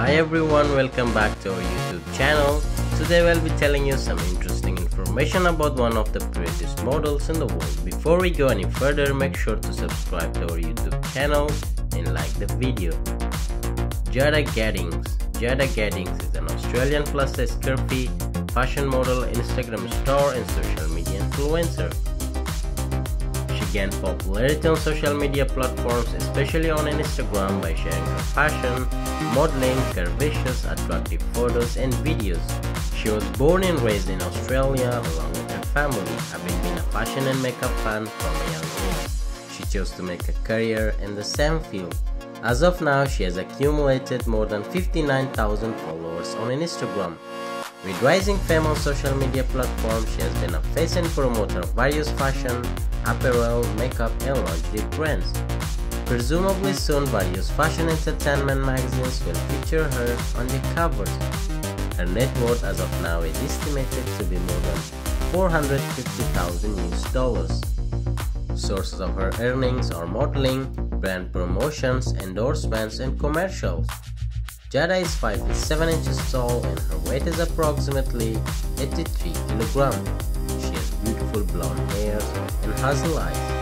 Hi everyone, welcome back to our YouTube channel. Today we'll be telling you some interesting information about one of the prettiest models in the world. Before we go any further, make sure to subscribe to our YouTube channel and like the video. Jada Gadings. Jada Gadings is an Australian plus-size curvy fashion model, Instagram star and social media influencer. She gained popularity on social media platforms, especially on Instagram, by sharing her fashion, modeling, curvaceous, attractive photos and videos. She was born and raised in Australia along with her family, having been a fashion and makeup fan from a young age. She chose to make a career in the same field. As of now, she has accumulated more than 59,000 followers on Instagram. With rising fame on social media platforms, she has been a face and promoter of various fashion, apparel, makeup and lingerie brands. Presumably soon, various fashion entertainment magazines will feature her on the covers. Her net worth as of now is estimated to be more than $450,000. Sources of her earnings are modeling, brand promotions, endorsements and commercials. Jada is 5'7" inches tall and her weight is approximately 83 kg. She has beautiful blonde hair and hazel eyes.